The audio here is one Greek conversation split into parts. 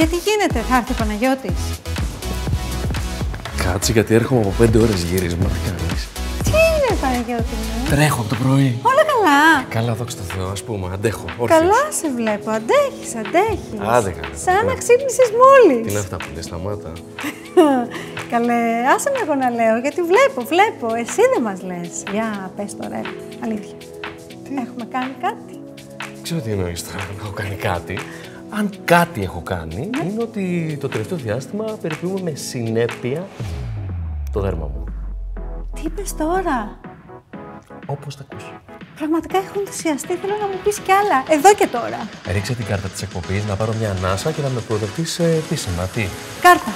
Γιατί γίνεται, θα έρθει ο Παναγιώτης. Κάτσε, γιατί έρχομαι από 5 ώρες γύρισμα, να κάνεις. Τι είναι, Παναγιώτη μου? Τρέχω από το πρωί. Όλα καλά. Καλά, δόξα τω Θεώ, ας πούμε, αντέχω. Όρθιος. Καλά σε βλέπω, αντέχεις, αντέχεις. Άντεχα. Σαν να ξύπνησες μόλις. Τι είναι αυτά που λες, σταμάτα. Καλέ, άσε με εγώ να λέω, γιατί βλέπω. Εσύ δεν μας λες. Για, πες τώρα, αλήθεια. Τι? Έχουμε κάνει κάτι? Ξέρω τι εννοείς τώρα, έχω κάνει κάτι. Αν κάτι έχω κάνει, ναι, είναι ότι το τελευταίο διάστημα περιποιούμε με συνέπεια το δέρμα μου. Τι είπες τώρα? Όπως τα ακούς. Πραγματικά έχω ενθουσιαστεί, θέλω να μου πεις κι άλλα, εδώ και τώρα. Ρίξε την κάρτα της εκπομπής, να πάρω μια ανάσα και να με προοδευτείς επίσημα. Τι? Κάρτα.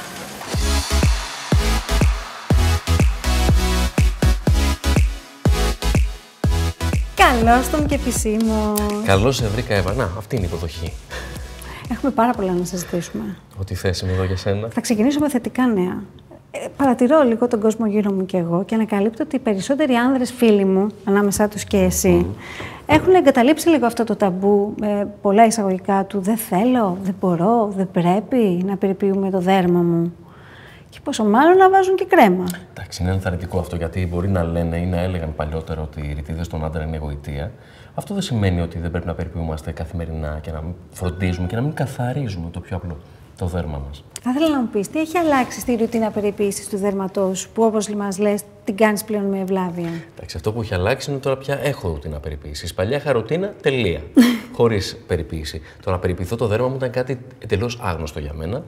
Καλώς τον και επισήμω. Καλώς σε βρήκα, Εύα. Να, αυτή είναι η υποδοχή. Έχουμε πάρα πολλά να συζητήσουμε. Ό,τι θες, είμαι εδώ για σένα. Θα ξεκινήσω με θετικά νέα. Παρατηρώ λίγο τον κόσμο γύρω μου κι εγώ και ανακαλύπτω ότι οι περισσότεροι άνδρες φίλοι μου, ανάμεσά τους και εσύ, έχουν εγκαταλείψει λίγο αυτό το ταμπού με πολλά εισαγωγικά του «δεν θέλω», «δεν μπορώ», «δεν πρέπει» να περιποιούμε το δέρμα μου. Και πόσο μάλλον να βάζουν και κρέμα. Εντάξει, είναι ενθαρρυντικό αυτό, γιατί μπορεί να λένε ή να έλεγαν παλιότερα ότι οι ρητίδες των άντρα είναι εγωιτεία. Αυτό δεν σημαίνει ότι δεν πρέπει να περιποιούμαστε καθημερινά και να φροντίζουμε και να μην καθαρίζουμε το πιο απλό, το δέρμα μας. Θα ήθελα να μου πεις, τι έχει αλλάξει στη ρουτίνα περιποίησης του δέρματός που, όπως μας λες, την κάνεις πλέον με ευλάβεια? Εντάξει, αυτό που έχει αλλάξει είναι τώρα πια έχω ρουτίνα περιποίησης. Παλιά είχα ρουτίνα, τελεία. Χωρίς περιποίηση. Το να περιποιηθώ το δέρμα μου ήταν κάτι τελείως άγνωστο για μένα.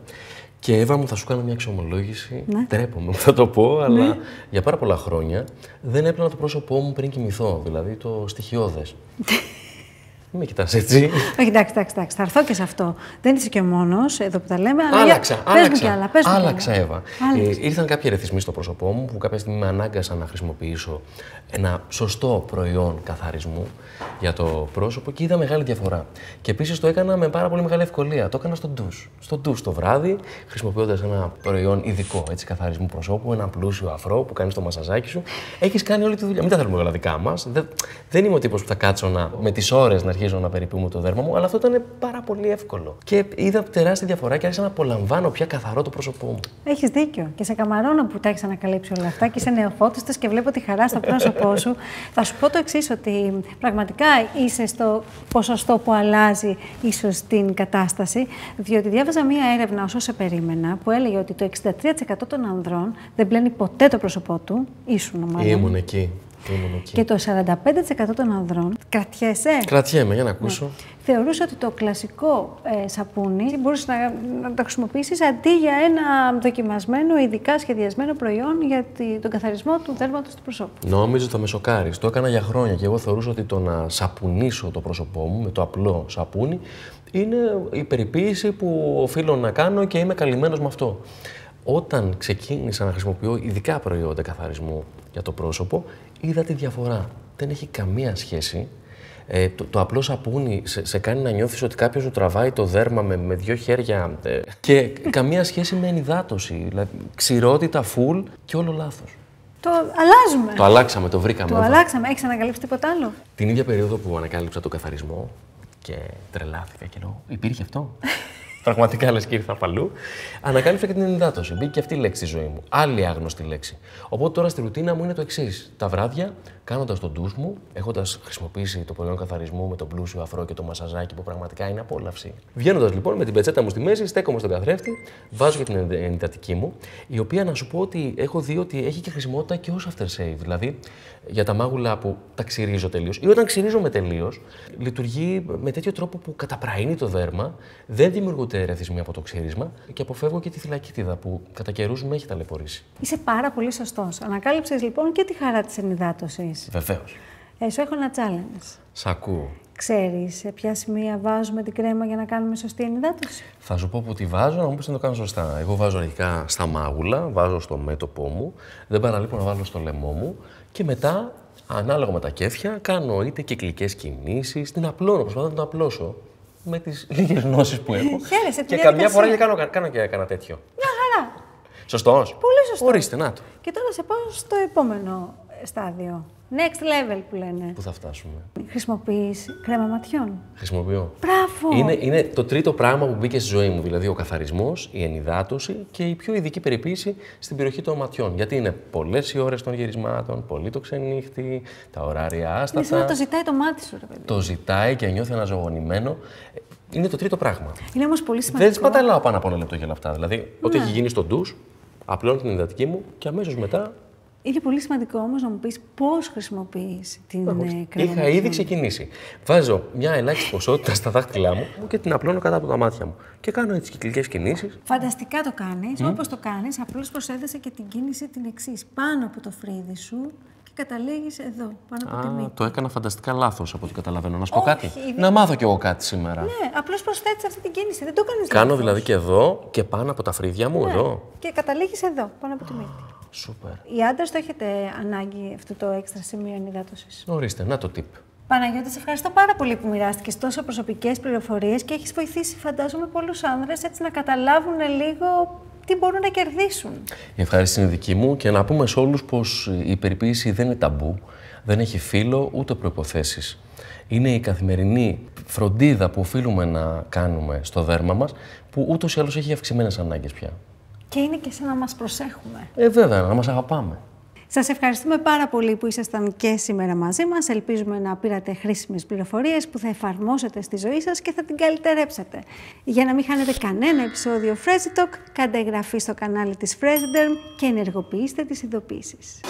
Και Εύα μου, θα σου κάνω μια εξομολόγηση. Ναι. Τρέπομαι, θα το πω, αλλά ναι, για πάρα πολλά χρόνια δεν έπλανα το πρόσωπό μου πριν κοιμηθώ. Δηλαδή το στοιχειώδες. Μην με κοιτάς έτσι. Όχι, εντάξει, θα έρθω και σε αυτό. Δεν είσαι και μόνος εδώ που τα λέμε. Αλλά άλλαξα, Εύα. Ήρθαν κάποιοι ερεθισμοί στο πρόσωπό μου που κάποια στιγμή με ανάγκασαν να χρησιμοποιήσω ένα σωστό προϊόν καθαρισμού για το πρόσωπο και είδα μεγάλη διαφορά. Και επίσης το έκανα με πάρα πολύ μεγάλη ευκολία. Το έκανα στο ντους. Στο ντους το βράδυ, χρησιμοποιώντας ένα προϊόν ειδικό έτσι, καθαρισμού προσώπου, ένα πλούσιο αφρό που κάνεις το μασαζάκι σου. Έχεις κάνει όλη τη δουλειά. Μην τα θέλουμε όλα δικά μας. Δεν είμαι ο τύπος που θα κάτσω με τις ώρες να αρχίζω να περιποιούμε το δέρμα μου, αλλά αυτό ήταν πάρα πολύ εύκολο. Και είδα τεράστια διαφορά και άρχισα να απολαμβάνω πια καθαρό το πρόσωπό μου. Έχεις δίκιο. Και σε καμαρώνω που τα έχεις ανακαλύψει όλα αυτά και είσαι νεοφώτιστος και βλέπω τη χαρά στο πρόσωπό σου. Θα σου πω το εξής, ότι πραγματικά είσαι στο ποσοστό που αλλάζει ίσως την κατάσταση, διότι διάβαζα μία έρευνα, όσο σε περίμενα, που έλεγε ότι το 63% των ανδρών δεν πλένει ποτέ το πρόσωπό του. Ήσουν μάλλον. Ήμουν εκεί. Και το 45% των ανδρών, κρατιέσαι. Κρατιέμαι, για να ακούσω. Ναι. Θεωρούσε ότι το κλασικό σαπούνι μπορούσε να το χρησιμοποιήσεις αντί για ένα δοκιμασμένο, ειδικά σχεδιασμένο προϊόν για τον καθαρισμό του δέρματος του προσώπου. Νόμιζα ότι θα με σοκάρεις. Το έκανα για χρόνια και εγώ θεωρούσα ότι το να σαπουνίσω το πρόσωπό μου με το απλό σαπούνι είναι η περιποίηση που οφείλω να κάνω και είμαι καλυμμένος με αυτό. Όταν ξεκίνησα να χρησιμοποιώ ειδικά προϊόντα καθαρισμού για το πρόσωπο, είδα τη διαφορά. Δεν έχει καμία σχέση. Το απλό σαπούνι σε κάνει να νιώθεις ότι κάποιος σου τραβάει το δέρμα με 2 χέρια. Και καμία σχέση με ενυδάτωση. Δηλαδή, ξηρότητα, full και όλο λάθος. Το αλλάζουμε. Το αλλάξαμε, το βρήκαμε. Το αλλάξαμε. Έχεις ανακαλύψει τίποτα άλλο? Την ίδια περίοδο που ανακάλυψα τον καθαρισμό και τρελάθηκα και λέω, υπήρχε αυτό? Πραγματικά, λες, κύριε Θαφαλού, ανακάλυψα και την ενυδάτωση. Μπήκε και αυτή η λέξη στη ζωή μου. Άλλη άγνωστη λέξη. Οπότε τώρα στη ρουτίνα μου είναι το εξής. Τα βράδια, κάνοντας τον ντους μου, έχοντας χρησιμοποιήσει το προϊόν καθαρισμού με τον πλούσιο αφρό και το μασαζάκι που πραγματικά είναι απόλαυση. Βγαίνοντας λοιπόν με την πετσέτα μου στη μέση, στέκομαι στον καθρέφτη, βάζω και την ενυδατική μου, η οποία να σου πω ότι έχω δει ότι έχει και χρησιμότητα και ως aftershave. Δηλαδή για τα μάγουλα που τα ξυρίζω τελείως ή όταν ξυρίζομαι τελείως, λειτουργεί με τέτοιο τρόπο που καταπραίνει το δέρμα, δεν δημιουργούνται ερεθισμοί από το ξύρισμα και αποφεύγω και τη θυλακίτιδα που κατά καιρούς με έχει ταλαιπωρήσει. Είσαι πάρα πολύ σωστός. Ανακάλυψες λοιπόν και τη χαρά της ενυδάτωσης. Βεβαίως. Σου έχω ένα challenge. Σ' ακούω. Ξέρεις σε ποια σημεία βάζουμε την κρέμα για να κάνουμε σωστή ενυδάτωση? Θα σου πω που τη βάζω, να μου πεις να το κάνω σωστά. Εγώ βάζω αρχικά στα μάγουλα, βάζω στο μέτωπό μου, δεν παραλείπω να βάλω στο λαιμό μου και μετά, ανάλογα με τα κέφια, κάνω είτε κυκλικές κινήσεις, την απλώνω, προσπαθώ να την απλώσω. Με τις λίγες γνώσεις που έχω. Χαίρεσαι, και καμιά φορά και κάνω και έκανα τέτοιο. Μια χαρά. Σωστός. Πολύ σωστό. Ορίστε, να το. Και τώρα σε πάω στο επόμενο στάδιο. Next level που λένε. Πού θα φτάσουμε. Χρησιμοποιείς κρέμα ματιών. Χρησιμοποιώ. Μπράβο! Είναι το τρίτο πράγμα που μπήκε στη ζωή μου. Δηλαδή ο καθαρισμός, η ενυδάτωση και η πιο ειδική περιποίηση στην περιοχή των ματιών. Γιατί είναι πολλές οι ώρες των γυρισμάτων, πολύ το ξενύχτη, τα ωράρια άστατα. Είναι σαν να το ζητάει το μάτι σου, ρε παιδί. Το ζητάει και νιώθει αναζωογονημένο. Είναι το τρίτο πράγμα. Είναι όμως πολύ σημαντικό. Δεν παταλάω πάνω από ένα λεπτό για αυτά. Δηλαδή, ναι. Ό,τι έχει γίνει στο ντους, απλώνω την υδατική μου και αμέσως μετά. Είναι πολύ σημαντικό όμως να μου πεις πώς χρησιμοποιείς την κρέμα. Είχα ήδη ξεκινήσει. Βάζω μια ελάχιστη ποσότητα στα δάχτυλά μου και την απλώνω κατά από τα μάτια μου. Και κάνω τις κυκλικές κινήσεις. Φανταστικά το κάνεις. Όπως το κάνεις, απλώς προσέθεσε και την κίνηση την εξής. Πάνω από το φρύδι σου και καταλήγεις εδώ, πάνω από τη μύτη. Το έκανα φανταστικά λάθος από ό,τι καταλαβαίνω. Να σου πω κάτι. Να μάθω κι εγώ κάτι σήμερα. Ναι, απλώς προσθέτεις αυτή την κίνηση. Δεν το κάνεις. Κάνω δηλαδή και εδώ και πάνω από τα φρύδια μου, εδώ. Και καταλήγεις εδώ, πάνω από τη μύτη. Σούπερ. Οι άντρες το έχετε ανάγκη αυτό το έξτρα σημείο ενυδάτωσης. Ορίστε, να το tip. Παναγιώτη, σε ευχαριστώ πάρα πολύ που μοιράστηκες τόσο προσωπικές πληροφορίες και έχεις βοηθήσει, φαντάζομαι, πολλούς άνδρες έτσι να καταλάβουν λίγο τι μπορούν να κερδίσουν. Η ευχαρίστηση είναι δική μου και να πούμε σε όλους πως η περιποίηση δεν είναι ταμπού, δεν έχει φύλο ούτε προϋποθέσεις. Είναι η καθημερινή φροντίδα που οφείλουμε να κάνουμε στο δέρμα μας, που ούτως ή άλλως έχει αυξημένες ανάγκες πια. Και είναι και σαν να μας προσέχουμε. Βέβαια, να μας αγαπάμε. Σας ευχαριστούμε πάρα πολύ που ήσασταν και σήμερα μαζί μας. Ελπίζουμε να πήρατε χρήσιμες πληροφορίες που θα εφαρμόσετε στη ζωή σας και θα την καλυτερέψετε. Για να μην χάνετε κανένα επεισόδιο FrezyTalQ, κάντε εγγραφή στο κανάλι της Frezyderm και ενεργοποιήστε τις ειδοποίησεις.